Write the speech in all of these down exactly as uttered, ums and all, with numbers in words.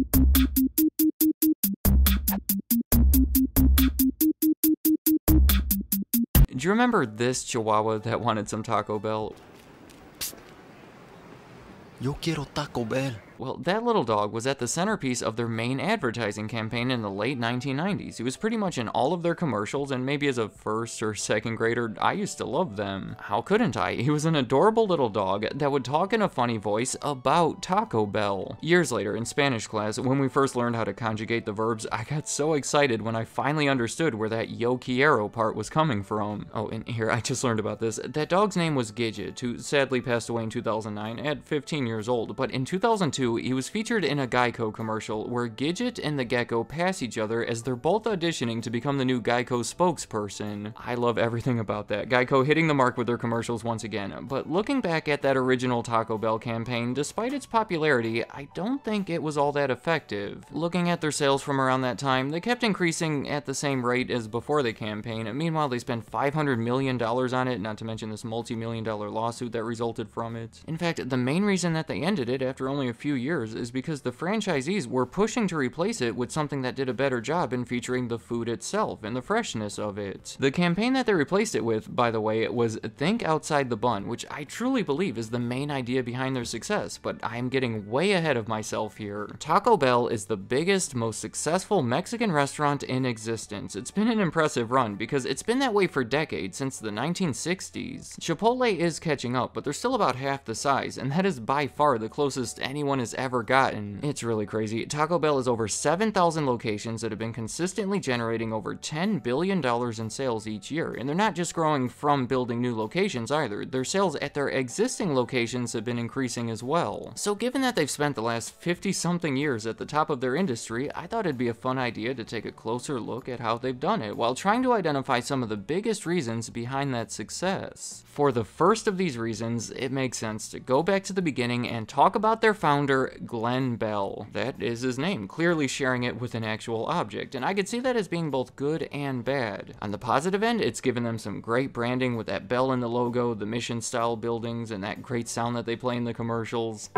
Do you remember this chihuahua that wanted some Taco Bell? Psst. Yo quiero Taco Bell. Well, that little dog was at the centerpiece of their main advertising campaign in the late nineteen nineties. He was pretty much in all of their commercials, and maybe as a first or second grader, I used to love them. How couldn't I? He was an adorable little dog that would talk in a funny voice about Taco Bell. Years later, in Spanish class, when we first learned how to conjugate the verbs, I got so excited when I finally understood where that yo quiero part was coming from. Oh, and here, I just learned about this. That dog's name was Gidget, who sadly passed away in two thousand nine at fifteen years old, but in two thousand two, he was featured in a Geico commercial where Gidget and the gecko pass each other as they're both auditioning to become the new Geico spokesperson. I love everything about that. Geico hitting the mark with their commercials once again. But looking back at that original Taco Bell campaign, despite its popularity, I don't think it was all that effective. Looking at their sales from around that time, they kept increasing at the same rate as before the campaign. And meanwhile, they spent five hundred million dollars on it, not to mention this multi-million dollar lawsuit that resulted from it. In fact, the main reason that they ended it after only a few years is because the franchisees were pushing to replace it with something that did a better job in featuring the food itself and the freshness of it. The campaign that they replaced it with, by the way, was Think Outside the Bun, which I truly believe is the main idea behind their success, but I'm getting way ahead of myself here. Taco Bell is the biggest, most successful Mexican restaurant in existence. It's been an impressive run because it's been that way for decades, since the nineteen sixties. Chipotle is catching up, but they're still about half the size, and that is by far the closest anyone has ever gotten. It's really crazy. Taco Bell has over seven thousand locations that have been consistently generating over ten billion dollars in sales each year, and they're not just growing from building new locations either. Their sales at their existing locations have been increasing as well. So given that they've spent the last fifty-something years at the top of their industry, I thought it'd be a fun idea to take a closer look at how they've done it, while trying to identify some of the biggest reasons behind that success. For the first of these reasons, it makes sense to go back to the beginning and talk about their founder, Glenn Bell. That is his name, clearly sharing it with an actual object, and I could see that as being both good and bad. On the positive end, it's given them some great branding with that bell in the logo, the mission-style buildings, and that great sound that they play in the commercials.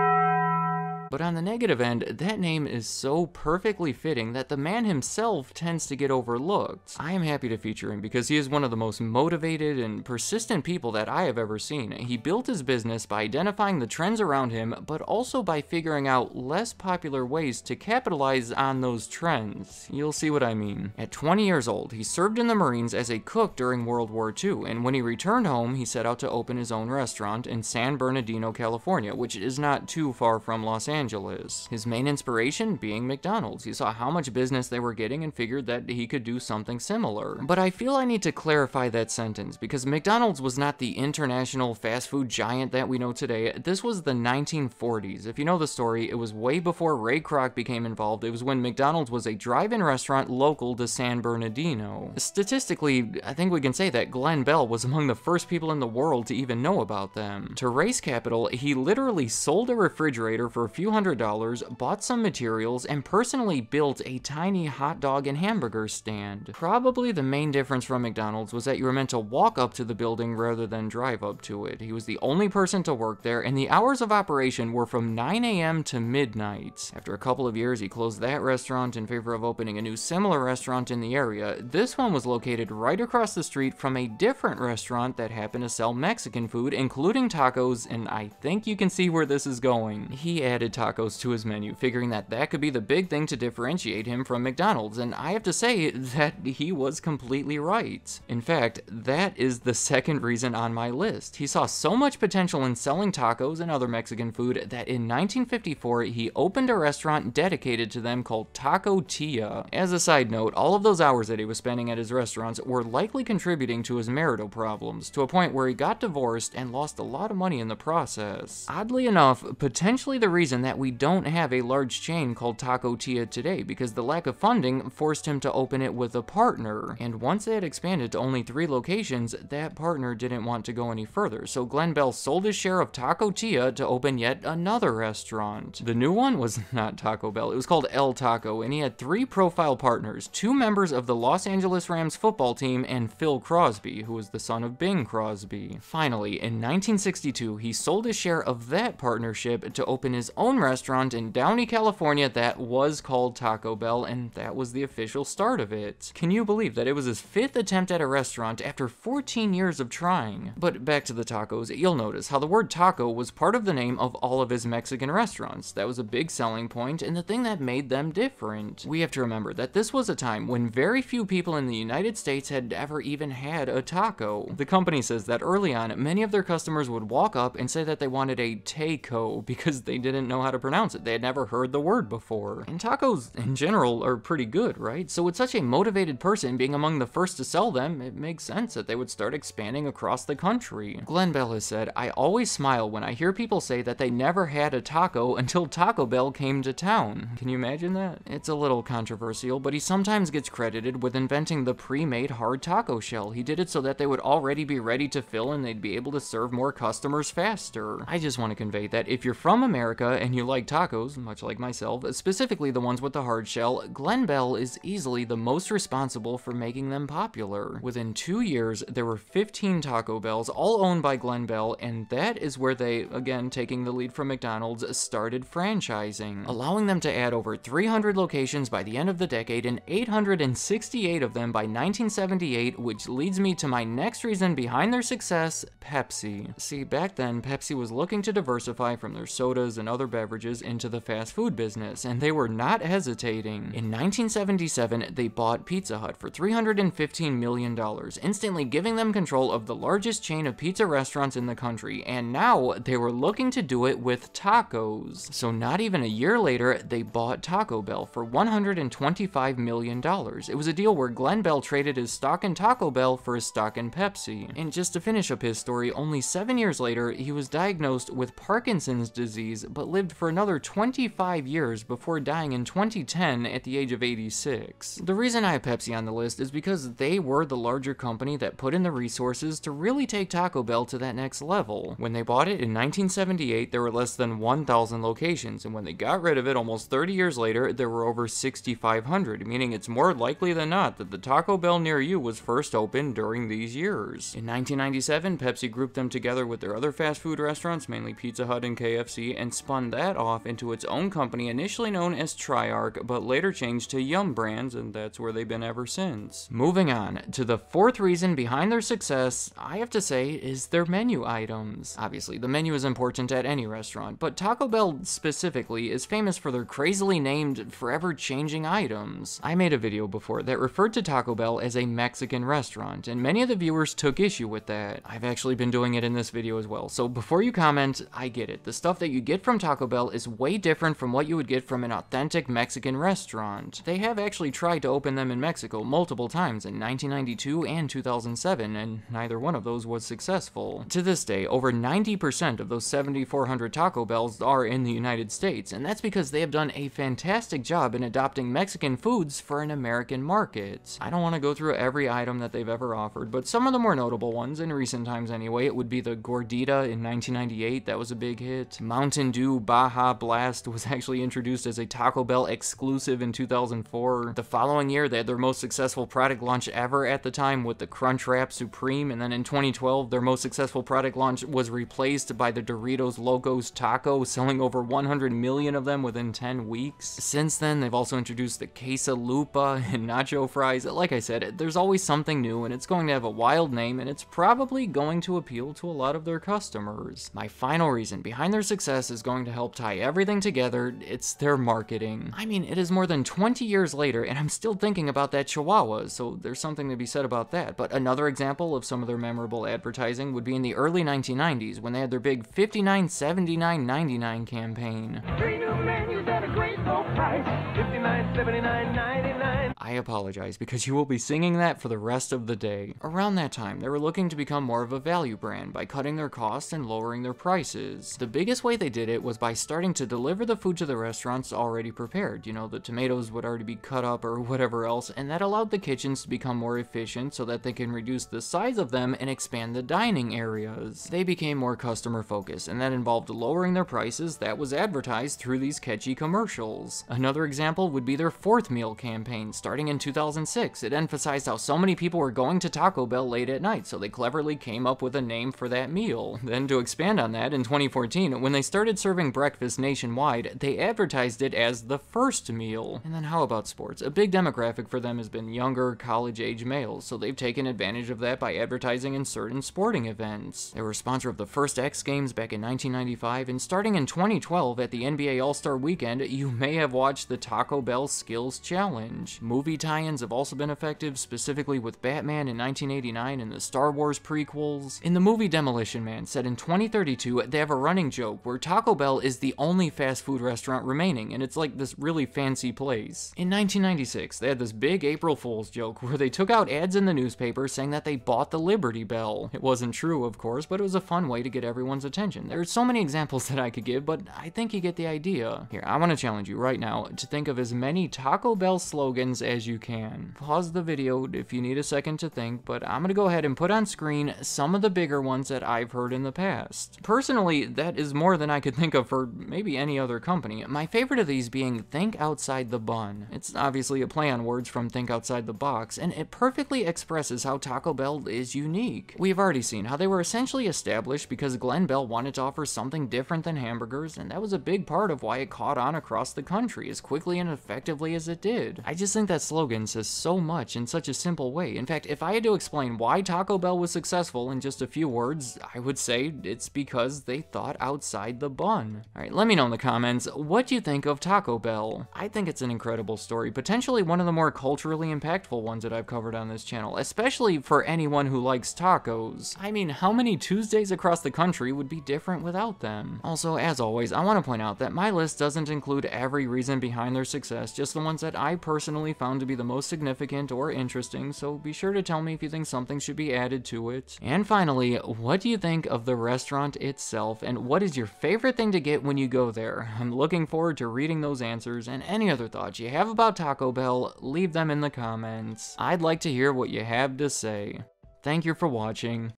But on the negative end, that name is so perfectly fitting that the man himself tends to get overlooked. I am happy to feature him because he is one of the most motivated and persistent people that I have ever seen. He built his business by identifying the trends around him, but also by figuring out less popular ways to capitalize on those trends. You'll see what I mean. At twenty years old, he served in the Marines as a cook during World War Two, and when he returned home, he set out to open his own restaurant in San Bernardino, California, which is not too far from Los Angeles. Angeles. His main inspiration being McDonald's. He saw how much business they were getting and figured that he could do something similar. But I feel I need to clarify that sentence because McDonald's was not the international fast food giant that we know today. This was the nineteen forties. If you know the story, it was way before Ray Kroc became involved. It was when McDonald's was a drive-in restaurant local to San Bernardino. Statistically, I think we can say that Glenn Bell was among the first people in the world to even know about them. To raise capital, he literally sold a refrigerator for a few hundred dollars, bought some materials, and personally built a tiny hot dog and hamburger stand. Probably the main difference from McDonald's was that you were meant to walk up to the building rather than drive up to it. He was the only person to work there, and the hours of operation were from nine A M to midnight. After a couple of years, he closed that restaurant in favor of opening a new similar restaurant in the area. This one was located right across the street from a different restaurant that happened to sell Mexican food, including tacos, and I think you can see where this is going. He added tacos to his menu, figuring that that could be the big thing to differentiate him from McDonald's, and I have to say that he was completely right. In fact, that is the second reason on my list. He saw so much potential in selling tacos and other Mexican food that in nineteen fifty-four, he opened a restaurant dedicated to them called Taco Tia. As a side note, all of those hours that he was spending at his restaurants were likely contributing to his marital problems, to a point where he got divorced and lost a lot of money in the process. Oddly enough, potentially the reason that That we don't have a large chain called Taco Tia today because the lack of funding forced him to open it with a partner. And once they had expanded to only three locations, that partner didn't want to go any further. So Glenn Bell sold his share of Taco Tia to open yet another restaurant. The new one was not Taco Bell. It was called El Taco, and he had three profile partners, two members of the Los Angeles Rams football team and Phil Crosby, who was the son of Bing Crosby. Finally, in nineteen sixty-two, he sold his share of that partnership to open his own name restaurant in Downey, California that was called Taco Bell, and that was the official start of it. Can you believe that it was his fifth attempt at a restaurant after fourteen years of trying? But back to the tacos, you'll notice how the word taco was part of the name of all of his Mexican restaurants. That was a big selling point and the thing that made them different. We have to remember that this was a time when very few people in the United States had ever even had a taco. The company says that early on, many of their customers would walk up and say that they wanted a taco because they didn't know how to pronounce it. They had never heard the word before. And tacos in general are pretty good, right? So with such a motivated person being among the first to sell them, it makes sense that they would start expanding across the country. Glenn Bell has said, "I always smile when I hear people say that they never had a taco until Taco Bell came to town." Can you imagine that? It's a little controversial, but he sometimes gets credited with inventing the pre-made hard taco shell. He did it so that they would already be ready to fill and they'd be able to serve more customers faster. I just want to convey that if you're from America and you like tacos, much like myself, specifically the ones with the hard shell, Glenn Bell is easily the most responsible for making them popular. Within two years, there were fifteen Taco Bells, all owned by Glenn Bell, and that is where they, again taking the lead from McDonald's, started franchising, allowing them to add over three hundred locations by the end of the decade and eight hundred sixty-eight of them by nineteen seventy-eight, which leads me to my next reason behind their success, Pepsi. See, back then, Pepsi was looking to diversify from their sodas and other beverages into the fast food business, and they were not hesitating. In nineteen seventy-seven, they bought Pizza Hut for three hundred fifteen million dollars, instantly giving them control of the largest chain of pizza restaurants in the country, and now they were looking to do it with tacos. So not even a year later, they bought Taco Bell for one hundred twenty-five million dollars. It was a deal where Glenn Bell traded his stock in Taco Bell for his stock in Pepsi. And just to finish up his story, only seven years later, he was diagnosed with Parkinson's disease, but lived for another twenty-five years before dying in twenty ten at the age of eighty-six. The reason I have Pepsi on the list is because they were the larger company that put in the resources to really take Taco Bell to that next level. When they bought it in nineteen seventy-eight, there were less than one thousand locations, and when they got rid of it almost thirty years later, there were over six thousand five hundred, meaning it's more likely than not that the Taco Bell near you was first opened during these years. In nineteen ninety-seven, Pepsi grouped them together with their other fast food restaurants, mainly Pizza Hut and K F C, and spun that off into its own company initially known as Triarc, but later changed to Yum Brands, and that's where they've been ever since. Moving on to the fourth reason behind their success, I have to say, is their menu items. Obviously, the menu is important at any restaurant, but Taco Bell specifically is famous for their crazily named, forever changing items. I made a video before that referred to Taco Bell as a Mexican restaurant, and many of the viewers took issue with that. I've actually been doing it in this video as well, so before you comment, I get it. The stuff that you get from Taco Bell is way different from what you would get from an authentic Mexican restaurant. They have actually tried to open them in Mexico multiple times in nineteen ninety-two and two thousand seven, and neither one of those was successful. To this day, over ninety percent of those seven thousand four hundred Taco Bells are in the United States, and that's because they have done a fantastic job in adopting Mexican foods for an American market. I don't want to go through every item that they've ever offered, but some of the more notable ones, in recent times anyway, it would be the Gordita in nineteen ninety-eight, that was a big hit. Mountain Dew Baja Blast was actually introduced as a Taco Bell exclusive in two thousand four. The following year, they had their most successful product launch ever at the time with the Crunchwrap Supreme, and then in twenty twelve, their most successful product launch was replaced by the Doritos Locos Taco, selling over one hundred million of them within ten weeks. Since then, they've also introduced the Quesalupa and Nacho Fries. Like I said, there's always something new, and it's going to have a wild name, and it's probably going to appeal to a lot of their customers. My final reason behind their success is going to help tie everything together. It's their marketing. I mean, it is more than twenty years later, and I'm still thinking about that Chihuahua, so there's something to be said about that. But another example of some of their memorable advertising would be in the early nineteen nineties, when they had their big fifty-nine seventy-nine ninety-nine campaign. Three new menus at a great low price, fifty-nine seventy-nine ninety-nine. I apologize, because you will be singing that for the rest of the day. Around that time, they were looking to become more of a value brand by cutting their costs and lowering their prices. The biggest way they did it was by starting to deliver the food to the restaurants already prepared. You know, the tomatoes would already be cut up or whatever else, and that allowed the kitchens to become more efficient so that they can reduce the size of them and expand the dining areas. They became more customer focused, and that involved lowering their prices that was advertised through these catchy commercials. Another example would be their fourth meal campaign, starting starting in two thousand six. It emphasized how so many people were going to Taco Bell late at night, so they cleverly came up with a name for that meal. Then to expand on that, in twenty fourteen, when they started serving breakfast nationwide, they advertised it as the first meal. And then how about sports? A big demographic for them has been younger, college-age males, so they've taken advantage of that by advertising in certain sporting events. They were a sponsor of the first X Games back in nineteen ninety-five, and starting in twenty twelve at the N B A All-Star Weekend, you may have watched the Taco Bell Skills Challenge. Movie tie-ins have also been effective, specifically with Batman in nineteen eighty-nine and the Star Wars prequels. In the movie Demolition Man, set in twenty thirty-two, they have a running joke where Taco Bell is the only fast food restaurant remaining, and it's like this really fancy place. In nineteen ninety-six, they had this big April Fool's joke where they took out ads in the newspaper saying that they bought the Liberty Bell. It wasn't true, of course, but it was a fun way to get everyone's attention. There are so many examples that I could give, but I think you get the idea. Here, I want to challenge you right now to think of as many Taco Bell slogans as you can. Pause the video if you need a second to think, but I'm gonna go ahead and put on screen some of the bigger ones that I've heard in the past. Personally, that is more than I could think of for maybe any other company. My favorite of these being think outside the bun. It's obviously a play on words from think outside the box, and it perfectly expresses how Taco Bell is unique. We've already seen how they were essentially established because Glenn Bell wanted to offer something different than hamburgers, and that was a big part of why it caught on across the country as quickly and effectively as it did. I just think that slogan says so much in such a simple way. In fact, if I had to explain why Taco Bell was successful in just a few words, I would say it's because they thought outside the bun. Alright, let me know in the comments, what do you think of Taco Bell? I think it's an incredible story, potentially one of the more culturally impactful ones that I've covered on this channel, especially for anyone who likes tacos. I mean, how many Tuesdays across the country would be different without them? Also, as always, I want to point out that my list doesn't include every reason behind their success, just the ones that I personally found to be the most significant or interesting, so be sure to tell me if you think something should be added to it. And finally, what do you think of the restaurant itself, and what is your favorite thing to get when you go there? I'm looking forward to reading those answers, and any other thoughts you have about Taco Bell, leave them in the comments. I'd like to hear what you have to say. Thank you for watching.